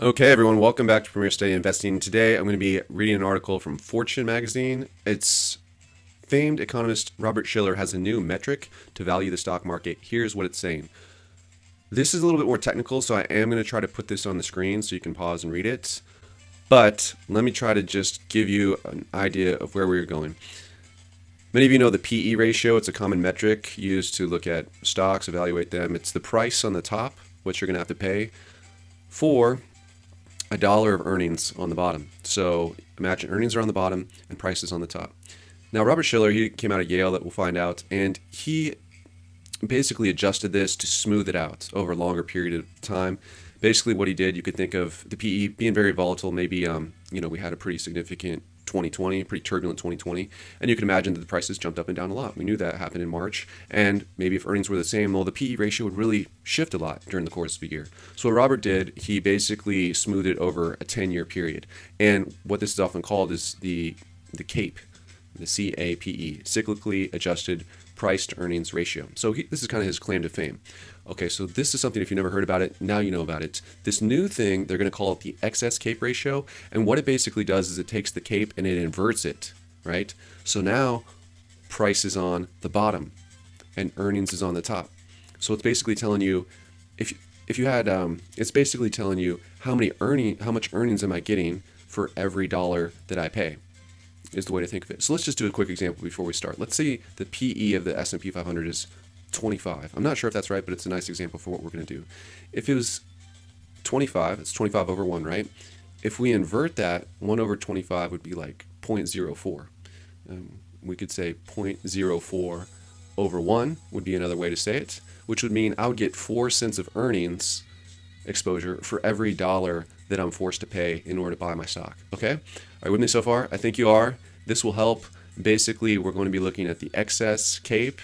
Okay, everyone, welcome back to Premier Study Investing. Today, I'm going to be reading an article from Fortune magazine. It's famed economist Robert Shiller has a new metric to value the stock market. Here's what it's saying. This is a little bit more technical, so I am going to try to put this on the screen so you can pause and read it. But let me try to just give you an idea of where we're going. Many of you know the PE ratio. It's a common metric used to look at stocks, evaluate them. It's the price on the top, what you're going to have to pay for a dollar of earnings on the bottom. So imagine earnings are on the bottom and prices on the top. Now Robert Shiller, he came out of Yale, that we'll find out, and he basically adjusted this to smooth it out over a longer period of time. Basically what he did, you could think of the PE being very volatile. Maybe you know, we had a pretty significant 2020, pretty turbulent 2020, and you can imagine that the prices jumped up and down a lot. We knew that happened in March, and maybe if earnings were the same, well, the PE ratio would really shift a lot during the course of a year. So what Robert did, he basically smoothed it over a 10-year period, and what this is often called is the CAPE, the C-A-P-E, cyclically adjusted price to earnings ratio. So this is kind of his claim to fame. Okay, so this is something, if you never heard about it, now you know about it. This new thing, they're going to call it the excess CAPE ratio, and what it basically does is it takes the CAPE and it inverts it, right? So now price is on the bottom and earnings is on the top. So it's basically telling you, if you had, it's basically telling you how much earnings am I getting for every dollar that I pay, is the way to think of it. So let's just do a quick example before we start. Let's say the PE of the S&P 500 is 25. I'm not sure if that's right, but it's a nice example for what we're going to do. If it was 25, it's 25 over 1, right? If we invert that, 1 over 25 would be like 0.04. We could say 0.04 over 1 would be another way to say it, which would mean I would get 4 cents of earnings exposure for every dollar that I'm forced to pay in order to buy my stock. Okay? Are you with me so far? I think you are. This will help. Basically, we're going to be looking at the excess CAPE,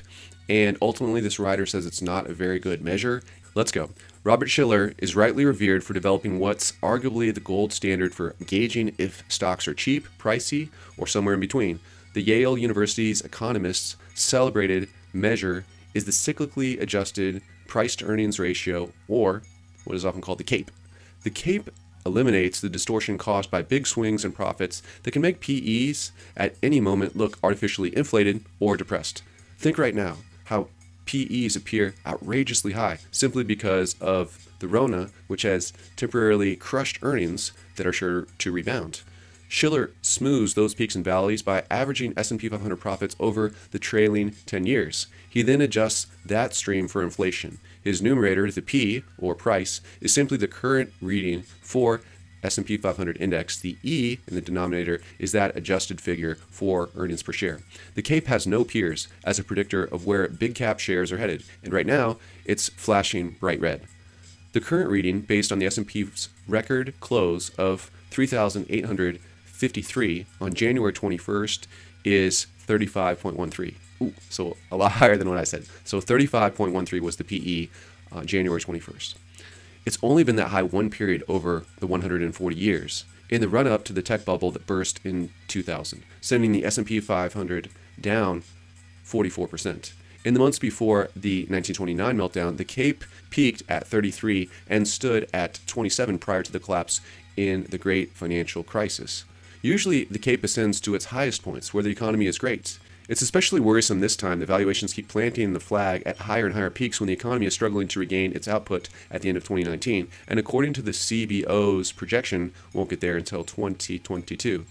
and ultimately this writer says it's not a very good measure. Let's go. Robert Shiller is rightly revered for developing what's arguably the gold standard for gauging if stocks are cheap, pricey, or somewhere in between. The Yale University's economists' celebrated measure is the cyclically adjusted price to earnings ratio, or what is often called the CAPE. The CAPE eliminates the distortion caused by big swings in profits that can make PEs at any moment look artificially inflated or depressed. Think right now how PEs appear outrageously high simply because of the Rona, which has temporarily crushed earnings that are sure to rebound. Shiller smooths those peaks and valleys by averaging S&P 500 profits over the trailing 10 years. He then adjusts that stream for inflation. His numerator, the P, or price, is simply the current reading for S&P 500 index. The E in the denominator is that adjusted figure for earnings per share. The CAPE has no peers as a predictor of where big cap shares are headed, and right now it's flashing bright red. The current reading, based on the S&P's record close of 3,853 on January 21st, is 35.13. Ooh, so a lot higher than what I said. So 35.13 was the PE on January 21st. It's only been that high one period over the 140 years, in the run-up to the tech bubble that burst in 2000, sending the S&P 500 down 44%. In the months before the 1929 meltdown, the CAPE peaked at 33 and stood at 27 prior to the collapse in the Great Financial Crisis. Usually, the CAPE ascends to its highest points, where the economy is great. It's especially worrisome this time that valuations keep planting the flag at higher and higher peaks when the economy is struggling to regain its output at the end of 2019, and according to the CBO's projection, won't get there until 2022.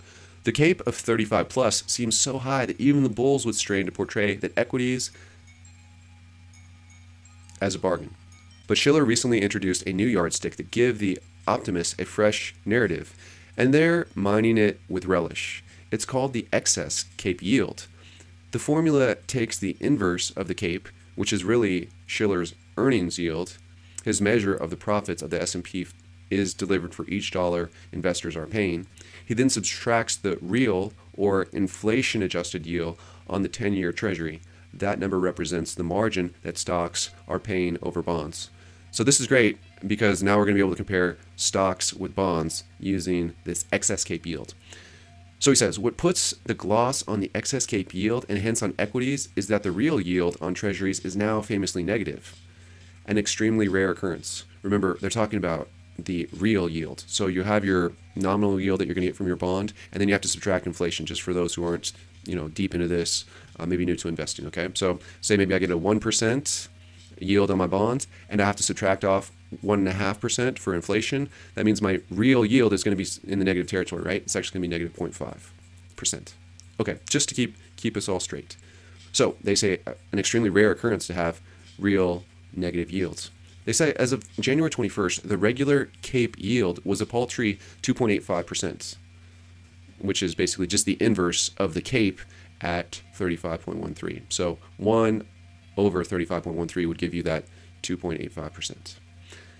The CAPE of 35 plus seems so high that even the bulls would strain to portray that equities as a bargain. But Shiller recently introduced a new yardstick that give the optimists a fresh narrative, and they're mining it with relish. It's called the excess CAPE yield. The formula takes the inverse of the CAPE, which is really Shiller's earnings yield. His measure of the profits of the S&P is delivered for each dollar investors are paying. He then subtracts the real or inflation-adjusted yield on the 10-year Treasury. That number represents the margin that stocks are paying over bonds. So this is great because now we're going to be able to compare stocks with bonds using this excess CAPE yield. So he says, what puts the gloss on the excess CAPE yield and hence on equities is that the real yield on treasuries is now famously negative, an extremely rare occurrence. Remember, they're talking about the real yield. So you have your nominal yield that you're going to get from your bond, and then you have to subtract inflation, just for those who aren't, you know, deep into this, maybe new to investing, okay? So say maybe I get a 1% yield on my bond, and I have to subtract off 1.5% for inflation. That means my real yield is going to be in the negative territory, right? It's actually going to be negative 0.5%. Okay, just to keep us all straight. So they say an extremely rare occurrence to have real negative yields. They say as of January 21st, the regular CAPE yield was a paltry 2.85%, which is basically just the inverse of the CAPE at 35.13. So 1 over 35.13 would give you that 2.85%.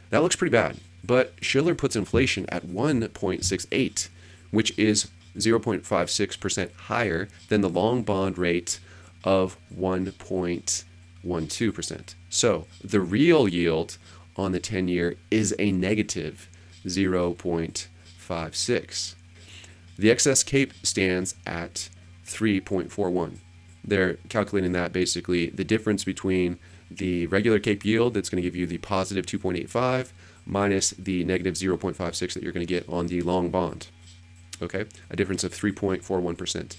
That looks pretty bad, but Shiller puts inflation at 1.68, which is 0.56% higher than the long bond rate of 1.12%. So the real yield on the 10-year is a negative 0.56. The excess CAPE stands at 3.41. They're calculating that basically the difference between the regular CAPE yield that's going to give you the positive 2.85 minus the negative 0.56 that you're going to get on the long bond. Okay, a difference of 3.41%.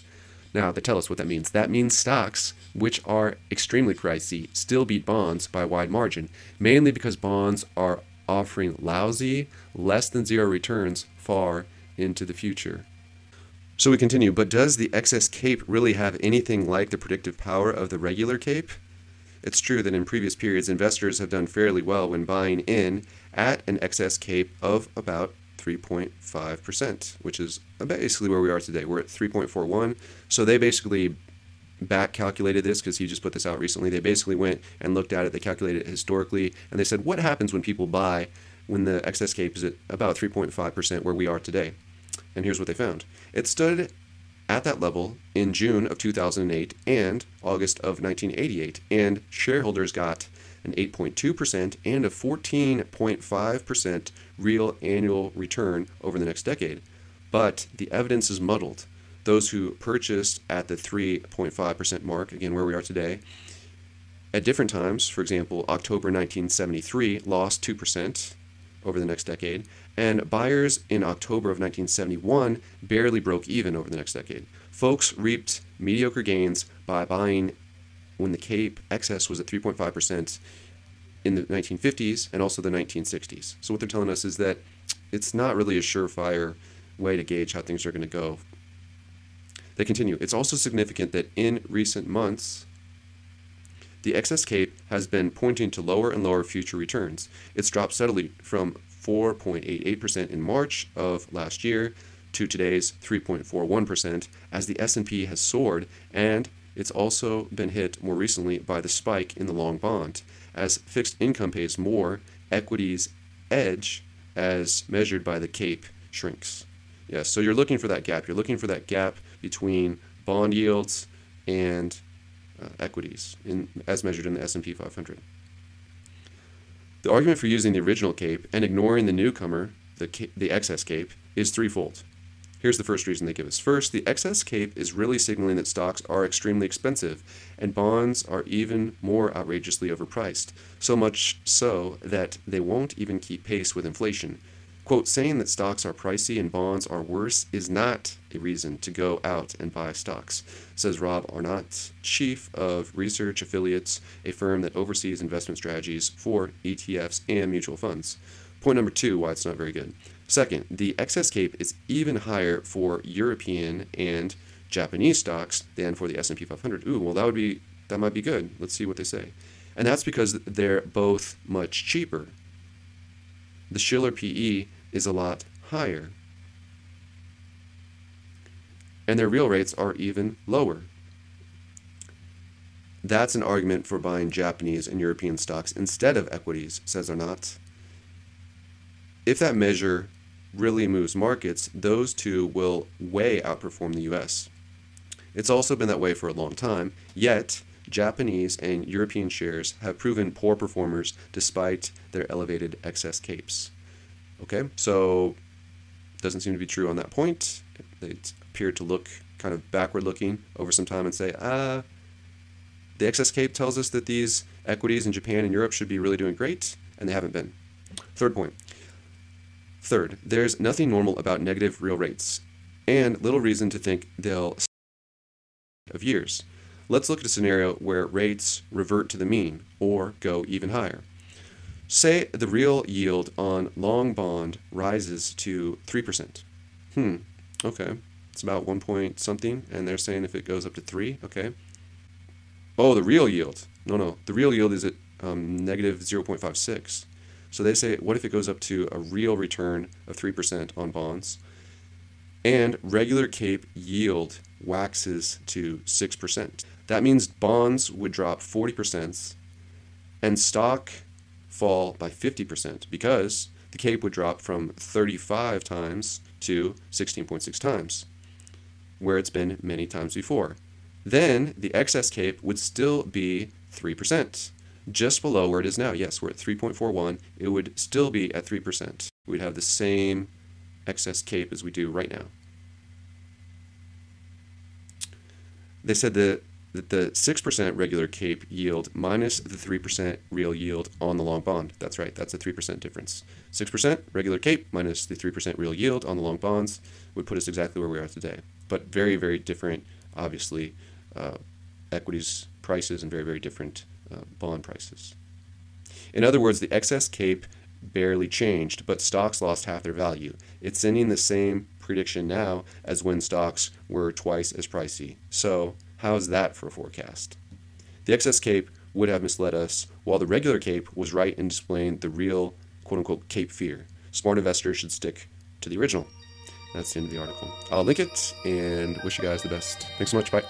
Now, they tell us what that means. That means stocks, which are extremely pricey, still beat bonds by a wide margin, mainly because bonds are offering lousy, less than zero returns far into the future. So we continue, but does the excess CAPE really have anything like the predictive power of the regular CAPE? It's true that in previous periods, investors have done fairly well when buying in at an excess CAPE of about 3.5%, which is basically where we are today. We're at 3.41. So they basically back calculated this because he just put this out recently. They basically went and looked at it. They calculated it historically, and they said, what happens when people buy when the excess CAPE is at about 3.5% where we are today? And here's what they found. It stood at that level in June of 2008 and August of 1988, and shareholders got an 8.2% and a 14.5% real annual return over the next decade. But the evidence is muddled. Those who purchased at the 3.5% mark, again where we are today, at different times, for example, October 1973 lost 2% over the next decade, and buyers in October of 1971 barely broke even over the next decade. Folks reaped mediocre gains by buying when the CAPE excess was at 3.5% in the 1950s and also the 1960s. So what they're telling us is that it's not really a surefire way to gauge how things are going to go. They continue. It's also significant that in recent months, the excess CAPE has been pointing to lower and lower future returns. It's dropped steadily from 4.88% in March of last year to today's 3.41% as the S&P has soared, and it's also been hit more recently by the spike in the long bond. As fixed income pays more, equities edge as measured by the CAPE shrinks. Yeah, so you're looking for that gap. You're looking for that gap between bond yields and equities as measured in the S&P 500. The argument for using the original CAPE and ignoring the newcomer, the excess CAPE, is threefold. Here's the first reason they give us. First, the excess CAPE is really signaling that stocks are extremely expensive and bonds are even more outrageously overpriced, so much so that they won't even keep pace with inflation. Quote, saying that stocks are pricey and bonds are worse is not a reason to go out and buy stocks, says Rob Arnott, chief of Research Affiliates, a firm that oversees investment strategies for ETFs and mutual funds. Point number two, why it's not very good. Second, the excess CAPE is even higher for European and Japanese stocks than for the S&P 500. Ooh, well, that might be good. Let's see what they say. And that's because they're both much cheaper. The Shiller PE is a lot higher, and their real rates are even lower. That's an argument for buying Japanese and European stocks instead of equities, says Arnott. If that measure really moves markets, those two will way outperform the U.S. It's also been that way for a long time, yet Japanese and European shares have proven poor performers despite their elevated excess CAPEs. Okay, so doesn't seem to be true on that point. They appear to look kind of backward-looking over some time and say, the excess CAPE tells us that these equities in Japan and Europe should be really doing great, and they haven't been. Third point. Third, there's nothing normal about negative real rates, and little reason to think they'll stay of years. Let's look at a scenario where rates revert to the mean or go even higher. Say the real yield on long bond rises to 3%. Okay. It's about 1 point something, and they're saying if it goes up to 3, okay. Oh, the real yield. No, the real yield is at negative 0.56. So they say, what if it goes up to a real return of 3% on bonds, and regular CAPE yield waxes to 6%? That means bonds would drop 40% and stock fall by 50%, because the CAPE would drop from 35 times to 16.6 times, where it's been many times before. Then the excess CAPE would still be 3%, just below where it is now. Yes, we're at 3.41. It would still be at 3%. We'd have the same excess CAPE as we do right now. They said that the 6% regular CAPE yield minus the 3% real yield on the long bond. That's right, that's a 3% difference. 6% regular CAPE minus the 3% real yield on the long bonds would put us exactly where we are today. But very, very different, obviously, equities prices and very, very different bond prices. In other words, the excess CAPE barely changed, but stocks lost half their value. It's sending the same prediction now as when stocks were twice as pricey. So how's that for a forecast? The excess CAPE would have misled us, while the regular CAPE was right in displaying the real, quote-unquote, CAPE fear. Smart investors should stick to the original. That's the end of the article. I'll link it and wish you guys the best. Thanks so much. Bye.